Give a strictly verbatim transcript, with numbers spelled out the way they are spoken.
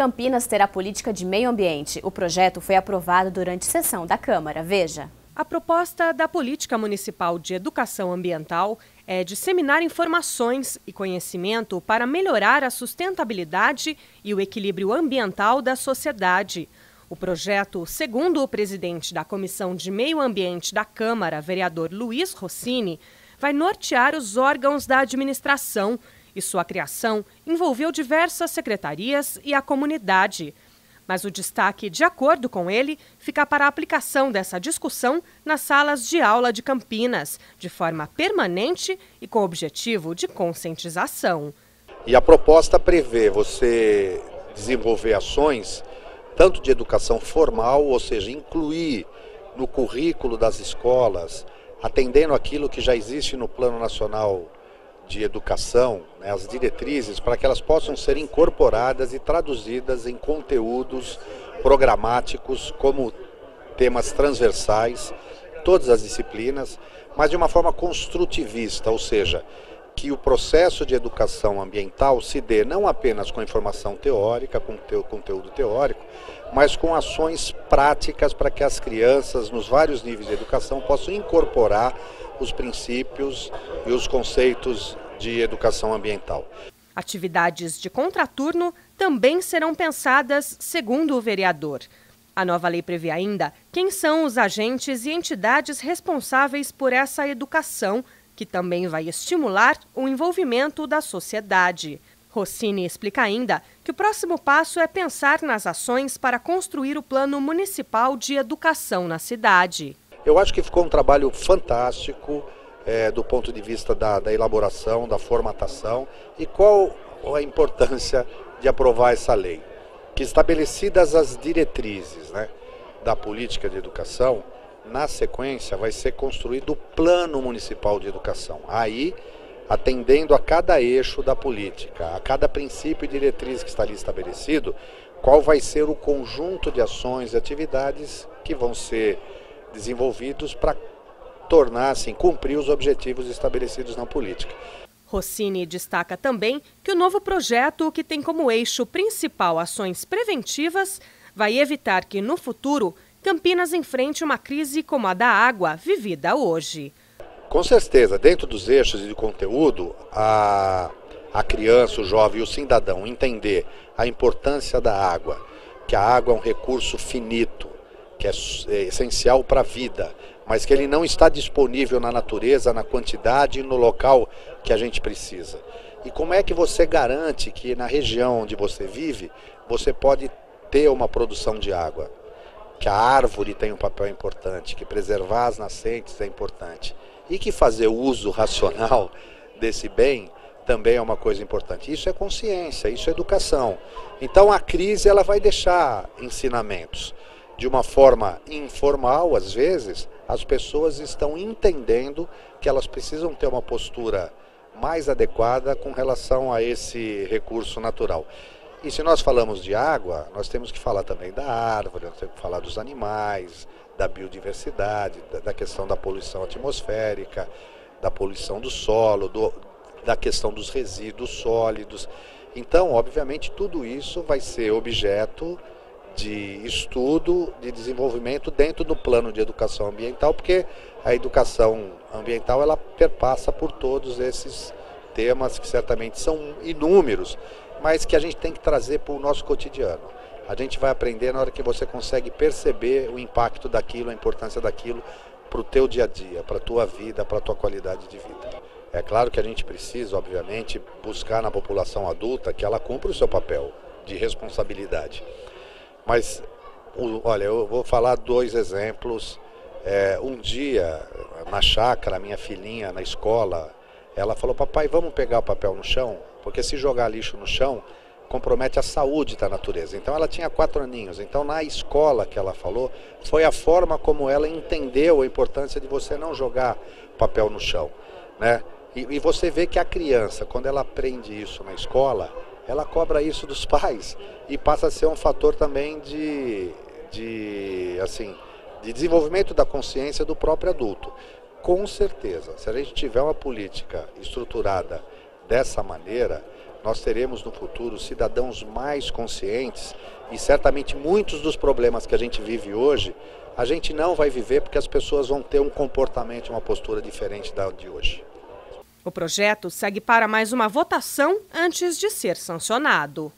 Campinas terá política de meio ambiente. O projeto foi aprovado durante sessão da Câmara. Veja. A proposta da Política Municipal de Educação Ambiental é disseminar informações e conhecimento para melhorar a sustentabilidade e o equilíbrio ambiental da sociedade. O projeto, segundo o presidente da Comissão de Meio Ambiente da Câmara, vereador Luiz Rossini, vai nortear os órgãos da administração e sua criação envolveu diversas secretarias e a comunidade. Mas o destaque, de acordo com ele, fica para a aplicação dessa discussão nas salas de aula de Campinas, de forma permanente e com objetivo de conscientização. E a proposta prevê você desenvolver ações tanto de educação formal, ou seja, incluir no currículo das escolas, atendendo aquilo que já existe no Plano Nacional de Educação, né, as diretrizes, para que elas possam ser incorporadas e traduzidas em conteúdos programáticos como temas transversais, todas as disciplinas, mas de uma forma construtivista, ou seja, que o processo de educação ambiental se dê não apenas com informação teórica, com conteúdo teórico, mas com ações práticas para que as crianças, nos vários níveis de educação, possam incorporar os princípios e os conceitos de educação ambiental. Atividades de contraturno também serão pensadas, segundo o vereador. A nova lei prevê ainda quem são os agentes e entidades responsáveis por essa educação, que também vai estimular o envolvimento da sociedade. Rossini explica ainda que o próximo passo é pensar nas ações para construir o Plano Municipal de Educação na cidade. Eu acho que ficou um trabalho fantástico é, do ponto de vista da, da elaboração, da formatação. E qual a importância de aprovar essa lei? Que estabelecidas as diretrizes, né, da política de educação, na sequência, vai ser construído o Plano Municipal de Educação, aí atendendo a cada eixo da política, a cada princípio e diretriz que está ali estabelecido, qual vai ser o conjunto de ações e atividades que vão ser desenvolvidos para tornar, assim, cumprir os objetivos estabelecidos na política. Rossini destaca também que o novo projeto, que tem como eixo principal ações preventivas, vai evitar que no futuro Campinas enfrente uma crise como a da água vivida hoje. Com certeza, dentro dos eixos de conteúdo, a, a criança, o jovem e o cidadão entender a importância da água, que a água é um recurso finito, que é essencial para a vida, mas que ele não está disponível na natureza, na quantidade e no local que a gente precisa. E como é que você garante que na região onde você vive, você pode ter uma produção de água? Que a árvore tem um papel importante, que preservar as nascentes é importante e que fazer o uso racional desse bem também é uma coisa importante. Isso é consciência, isso é educação. Então a crise ela vai deixar ensinamentos. De uma forma informal, às vezes, as pessoas estão entendendo que elas precisam ter uma postura mais adequada com relação a esse recurso natural. E se nós falamos de água, nós temos que falar também da árvore, nós temos que falar dos animais, da biodiversidade, da questão da poluição atmosférica, da poluição do solo, do, da questão dos resíduos sólidos. Então, obviamente, tudo isso vai ser objeto de estudo, de desenvolvimento dentro do plano de educação ambiental, porque a educação ambiental ela perpassa por todos esses temas que certamente são inúmeros, mas que a gente tem que trazer para o nosso cotidiano. A gente vai aprender na hora que você consegue perceber o impacto daquilo, a importância daquilo para o teu dia a dia, para a tua vida, para a tua qualidade de vida. É claro que a gente precisa, obviamente, buscar na população adulta que ela cumpra o seu papel de responsabilidade. Mas, olha, eu vou falar dois exemplos. É, um dia, na chácara, minha filhinha na escola, ela falou, papai, vamos pegar o papel no chão? Porque se jogar lixo no chão, compromete a saúde da natureza. Então ela tinha quatro aninhos. Então na escola que ela falou, foi a forma como ela entendeu a importância de você não jogar papel no chão, né? E, e você vê que a criança, quando ela aprende isso na escola, ela cobra isso dos pais e passa a ser um fator também de, de, assim, de desenvolvimento da consciência do próprio adulto. Com certeza, se a gente tiver uma política estruturada dessa maneira, Nós teremos no futuro cidadãos mais conscientes e certamente muitos dos problemas que a gente vive hoje, a gente não vai viver porque as pessoas vão ter um comportamento, uma postura diferente da de hoje. O projeto segue para mais uma votação antes de ser sancionado.